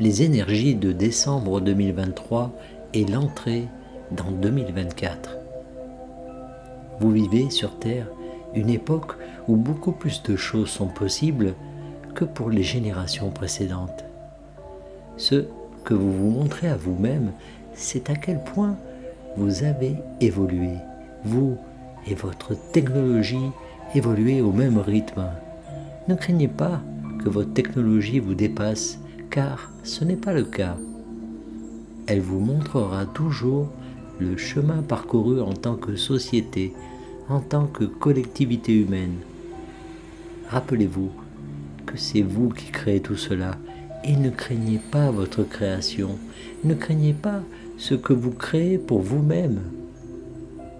les énergies de décembre 2023 et l'entrée dans 2024. Vous vivez sur Terre une époque où beaucoup plus de choses sont possibles que pour les générations précédentes. Ce que vous vous montrez à vous-même, c'est à quel point vous avez évolué, vous et votre technologie évoluez au même rythme. Ne craignez pas que votre technologie vous dépasse, car ce n'est pas le cas. Elle vous montrera toujours le chemin parcouru en tant que société, en tant que collectivité humaine. Rappelez-vous que c'est vous qui créez tout cela, et ne craignez pas votre création, ne craignez pas ce que vous créez pour vous-même.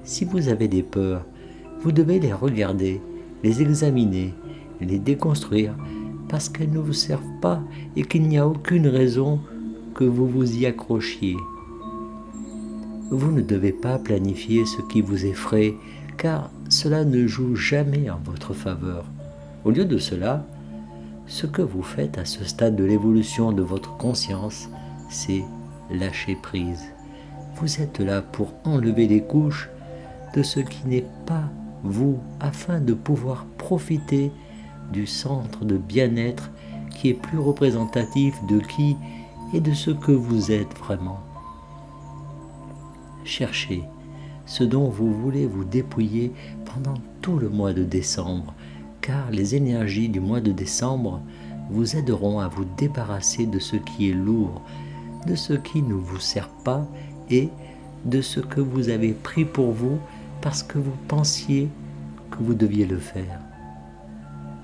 Si vous avez des peurs, vous devez les regarder, les examiner, les déconstruire, parce qu'elles ne vous servent pas et qu'il n'y a aucune raison que vous vous y accrochiez. Vous ne devez pas planifier ce qui vous effraie, car cela ne joue jamais en votre faveur. Au lieu de cela, ce que vous faites à ce stade de l'évolution de votre conscience, c'est lâcher prise. Vous êtes là pour enlever les couches de ce qui n'est pas vous, afin de pouvoir profiter du centre de bien-être qui est plus représentatif de qui et de ce que vous êtes vraiment. Cherchez ce dont vous voulez vous dépouiller pendant tout le mois de décembre, car les énergies du mois de décembre vous aideront à vous débarrasser de ce qui est lourd, de ce qui ne vous sert pas et de ce que vous avez pris pour vous parce que vous pensiez que vous deviez le faire.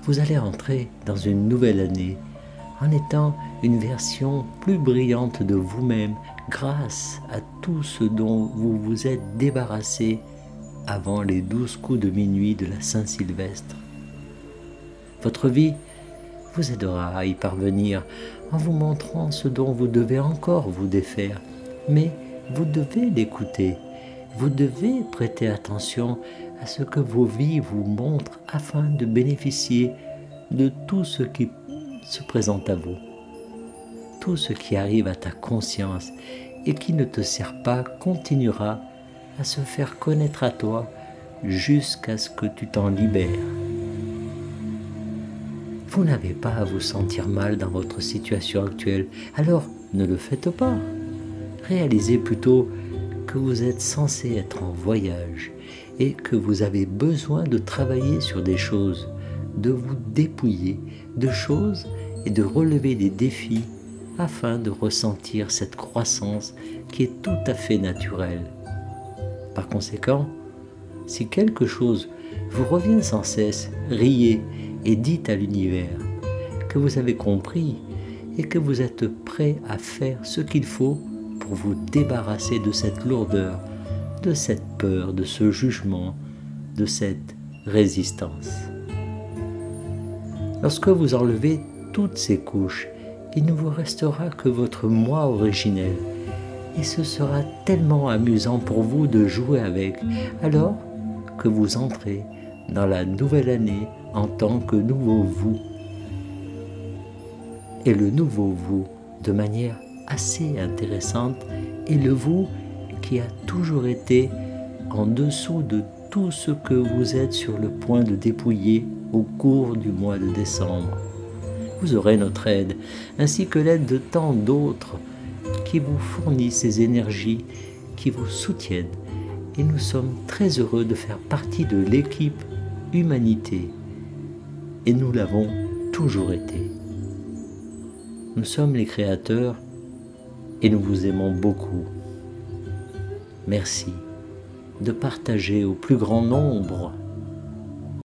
Vous allez entrer dans une nouvelle année en étant une version plus brillante de vous-même grâce à tout ce dont vous vous êtes débarrassé avant les 12 coups de minuit de la Saint-Sylvestre. Votre vie vous aidera à y parvenir en vous montrant ce dont vous devez encore vous défaire, mais vous devez l'écouter, vous devez prêter attention à ce que vos vies vous montrent afin de bénéficier de tout ce qui se présente à vous. Tout ce qui arrive à ta conscience et qui ne te sert pas continuera à se faire connaître à toi jusqu'à ce que tu t'en libères. Vous n'avez pas à vous sentir mal dans votre situation actuelle, alors ne le faites pas. Réalisez plutôt que vous êtes censé être en voyage et que vous avez besoin de travailler sur des choses, de vous dépouiller de choses et de relever des défis afin de ressentir cette croissance qui est tout à fait naturelle. Par conséquent, si quelque chose vous revient sans cesse, riez et dites à l'univers que vous avez compris et que vous êtes prêt à faire ce qu'il faut pour vous débarrasser de cette lourdeur, de cette peur, de ce jugement, de cette résistance. Lorsque vous enlevez toutes ces couches, il ne vous restera que votre moi originel, et ce sera tellement amusant pour vous de jouer avec, alors que vous entrez dans la nouvelle année en tant que nouveau vous. Et le nouveau vous, de manière assez intéressante, est le vous qui a toujours été en dessous de tout ce que vous êtes sur le point de dépouiller au cours du mois de décembre. Vous aurez notre aide, ainsi que l'aide de tant d'autres qui vous fournissent ces énergies, qui vous soutiennent, et nous sommes très heureux de faire partie de l'équipe Humanité, et nous l'avons toujours été. Nous sommes les créateurs, et nous vous aimons beaucoup. Merci de partager au plus grand nombre